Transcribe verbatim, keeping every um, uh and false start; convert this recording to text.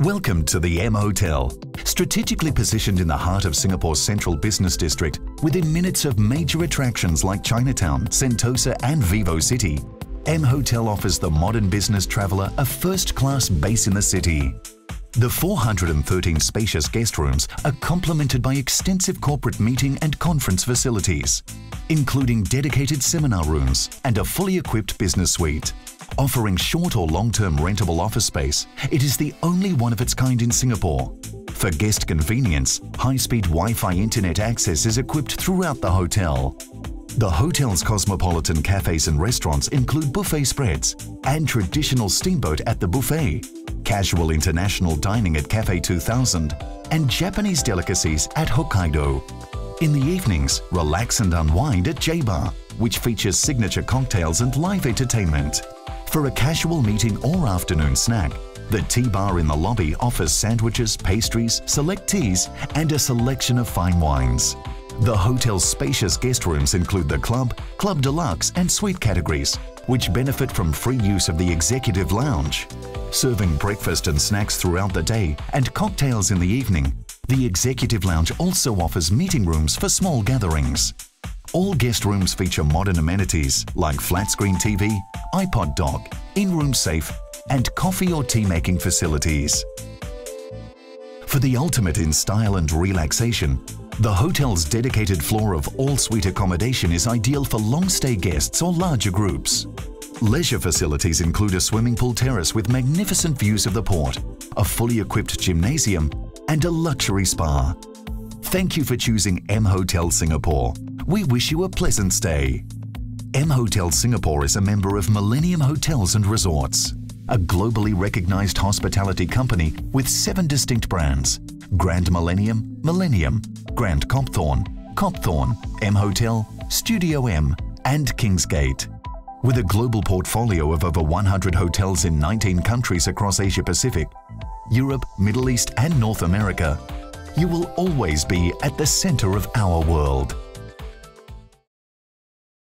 Welcome to the M Hotel. Strategically positioned in the heart of Singapore's central business district, within minutes of major attractions like Chinatown, Sentosa and Vivo City, M Hotel offers the modern business traveller a first-class base in the city. The four hundred thirteen spacious guest rooms are complemented by extensive corporate meeting and conference facilities, including dedicated seminar rooms and a fully equipped business suite. Offering short or long-term rentable office space, it is the only one of its kind in Singapore. For guest convenience, high-speed Wi-Fi internet access is equipped throughout the hotel. The hotel's cosmopolitan cafes and restaurants include buffet spreads and traditional steamboat at the buffet, casual international dining at Cafe two thousand and Japanese delicacies at Hokkaido. In the evenings, relax and unwind at J-Bar, which features signature cocktails and live entertainment. For a casual meeting or afternoon snack, the tea bar in the lobby offers sandwiches, pastries, select teas and a selection of fine wines. The hotel's spacious guest rooms include the club, club deluxe and suite categories, which benefit from free use of the executive lounge. Serving breakfast and snacks throughout the day and cocktails in the evening, the executive lounge also offers meeting rooms for small gatherings. All guest rooms feature modern amenities like flat-screen T V, iPod dock, in-room safe and coffee or tea-making facilities. For the ultimate in style and relaxation, the hotel's dedicated floor of all-suite accommodation is ideal for long-stay guests or larger groups. Leisure facilities include a swimming pool terrace with magnificent views of the port, a fully equipped gymnasium and a luxury spa. Thank you for choosing M Hotel Singapore. We wish you a pleasant stay. M Hotel Singapore is a member of Millennium Hotels and Resorts, a globally recognized hospitality company with seven distinct brands: Grand Millennium, Millennium, Grand Copthorne, Copthorne, M Hotel, Studio M and Kingsgate. With a global portfolio of over one hundred hotels in nineteen countries across Asia Pacific, Europe, Middle East and North America, you will always be at the center of our world.